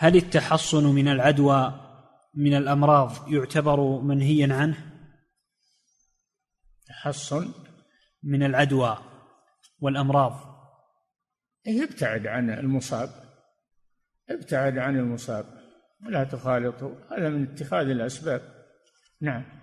هل التحصن من العدوى من الأمراض يعتبر منهيا عنه؟ تحصن من العدوى والأمراض، ابتعد عن المصاب، ابتعد عن المصاب ولا تخالطه، هذا من اتخاذ الأسباب. نعم.